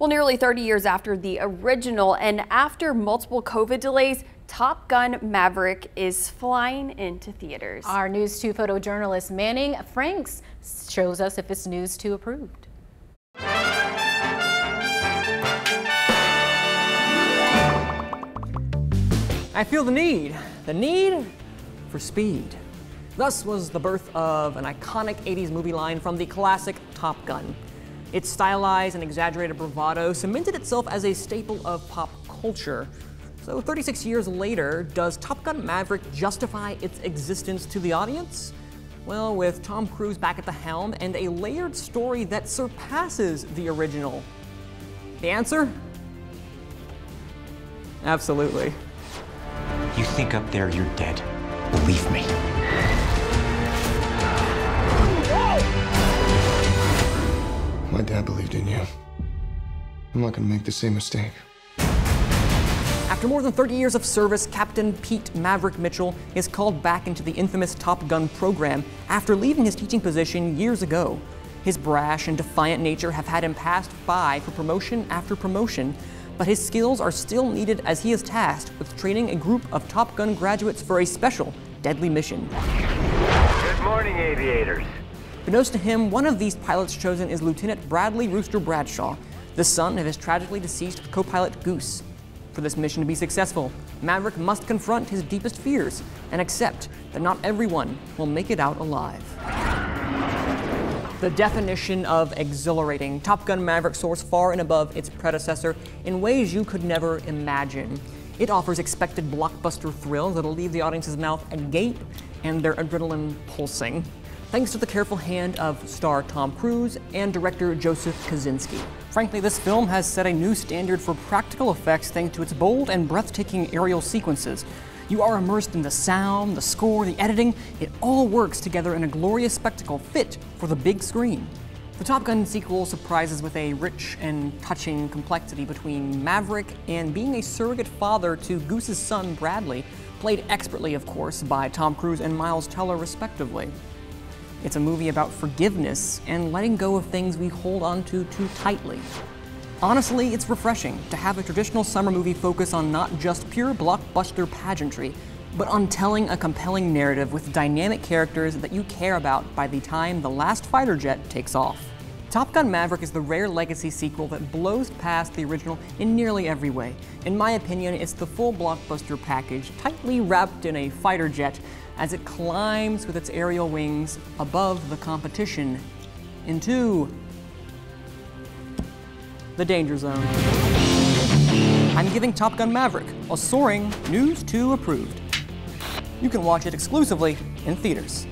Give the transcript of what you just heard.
Well, nearly 30 years after the original and after multiple COVID delays, Top Gun Maverick is flying into theaters. Our News 2 photojournalist Manning Franks shows us if it's News 2 approved. I feel the need for speed. Thus was the birth of an iconic 80s movie line from the classic Top Gun. Its stylized and exaggerated bravado cemented itself as a staple of pop culture. So 36 years later, does Top Gun Maverick justify its existence to the audience? Well, with Tom Cruise back at the helm and a layered story that surpasses the original. The answer? Absolutely. You think up there you're dead. Believe me. My dad believed in you. I'm not gonna make the same mistake. After more than 30 years of service, Captain Pete Maverick Mitchell is called back into the infamous Top Gun program after leaving his teaching position years ago. His brash and defiant nature have had him passed by for promotion after promotion, but his skills are still needed as he is tasked with training a group of Top Gun graduates for a special, deadly mission. Good morning, aviators. Unbeknownst to him, one of these pilots chosen is Lieutenant Bradley Rooster Bradshaw, the son of his tragically deceased co-pilot Goose. For this mission to be successful, Maverick must confront his deepest fears and accept that not everyone will make it out alive. The definition of exhilarating, Top Gun Maverick soars far and above its predecessor in ways you could never imagine. It offers expected blockbuster thrills that'll leave the audience's mouth agape and their adrenaline pulsing, thanks to the careful hand of star Tom Cruise and director Joseph Kosinski. Frankly, this film has set a new standard for practical effects thanks to its bold and breathtaking aerial sequences. You are immersed in the sound, the score, the editing. It all works together in a glorious spectacle fit for the big screen. The Top Gun sequel surprises with a rich and touching complexity between Maverick and being a surrogate father to Goose's son Bradley, played expertly, of course, by Tom Cruise and Miles Teller, respectively. It's a movie about forgiveness and letting go of things we hold on to too tightly. Honestly, it's refreshing to have a traditional summer movie focus on not just pure blockbuster pageantry, but on telling a compelling narrative with dynamic characters that you care about by the time the last fighter jet takes off. Top Gun Maverick is the rare legacy sequel that blows past the original in nearly every way. In my opinion, it's the full blockbuster package, tightly wrapped in a fighter jet, as it climbs with its aerial wings above the competition into the danger zone. I'm giving Top Gun Maverick a soaring News 2 approved. You can watch it exclusively in theaters.